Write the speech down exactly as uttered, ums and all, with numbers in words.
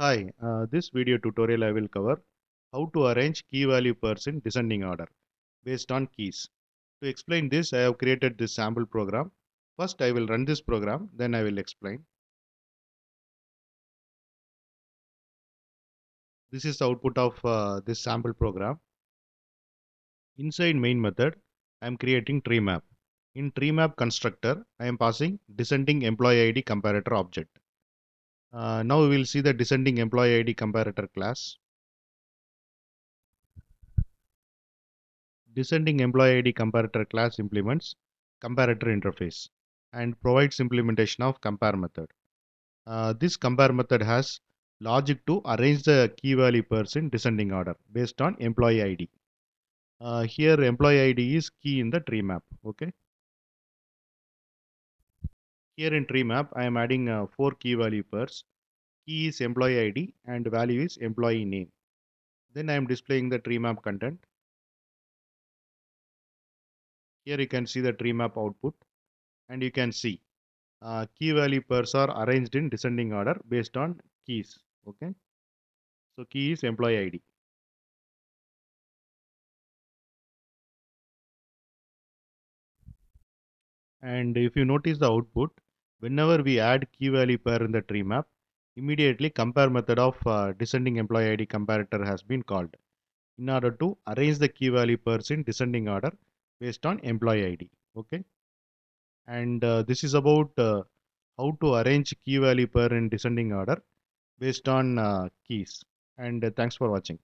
Hi, uh, this video tutorial I will cover how to arrange key value pairs in descending order based on keys. To explain this, I have created this sample program. First I will run this program, then I will explain. This is the output of uh, this sample program. Inside main method, I am creating TreeMap. In TreeMap constructor, I am passing descending employee I D comparator object. Uh, now we will see the descending employee I D comparator class. Descending employee I D comparator class implements comparator interface and provides implementation of compare method. Uh, this compare method has logic to arrange the key value pairs in descending order based on employee I D. Uh, here employee I D is key in the tree map. Okay. Here in TreeMap, I am adding uh, four key value pairs. Key is employee I D and value is employee name. Then I am displaying the TreeMap content. Here you can see the TreeMap output, and you can see uh, key value pairs are arranged in descending order based on keys. Okay, so key is employee I D. And if you notice the output, whenever we add key value pair in the tree map, immediately compare method of uh, descending employee I D comparator has been called in order to arrange the key value pairs in descending order based on employee I D. Okay. And uh, this is about uh, how to arrange key value pair in descending order based on uh, keys. And uh, thanks for watching.